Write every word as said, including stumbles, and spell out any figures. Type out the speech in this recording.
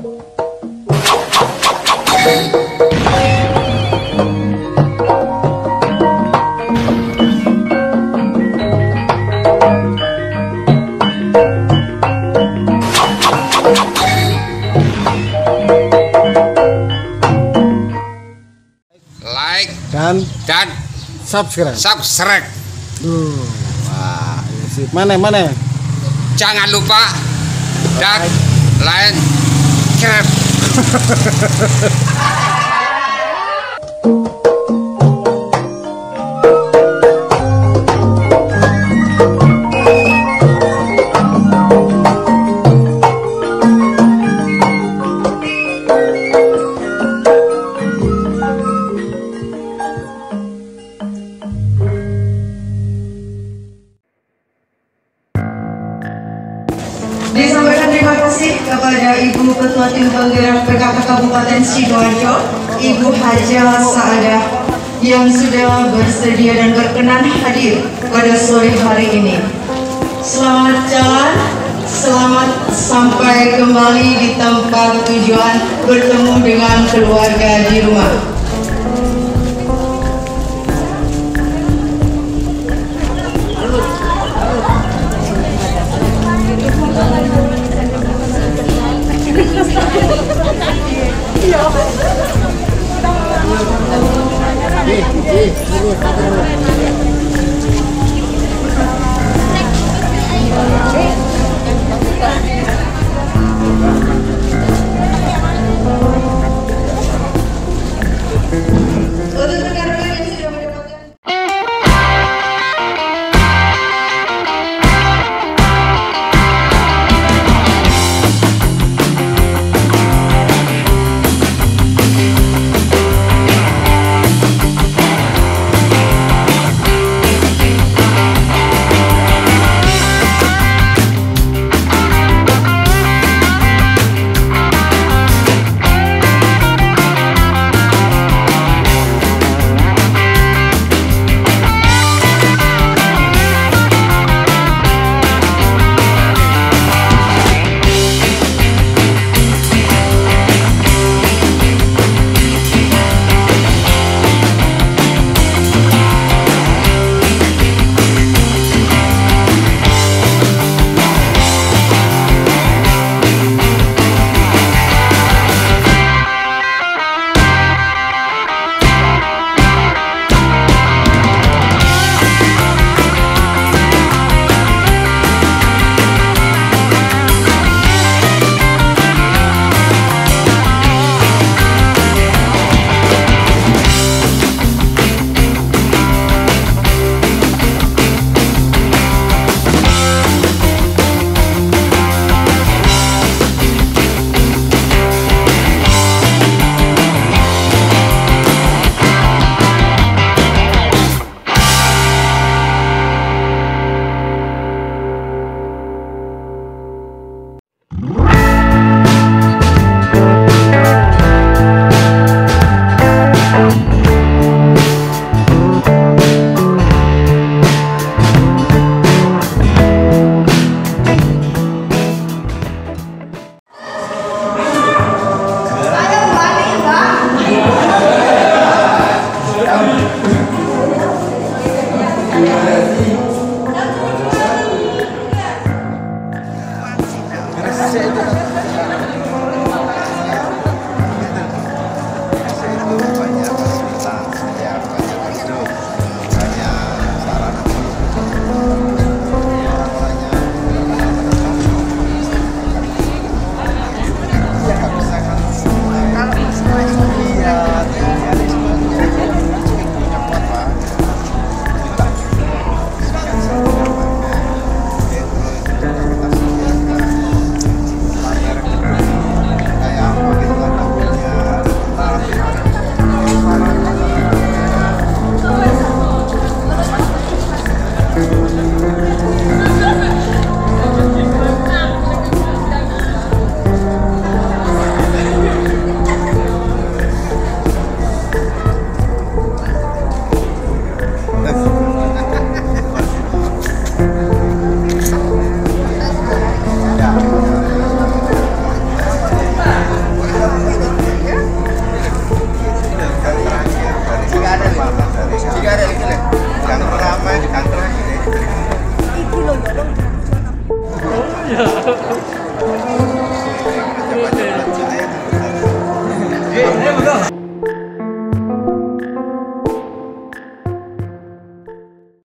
Like dan dan subscribe subscribe uh, wah mana mana jangan lupa dan like, like. Disampaikan terima kasih kepada Ibu Ketua Tim Banggar P K K Kabupaten Sidoarjo, Ibu Hajar Saadah, yang sudah bersedia dan berkenan hadir pada sore hari ini. Selamat jalan, selamat sampai kembali di tempat tujuan, bertemu dengan keluarga di rumah. Iya.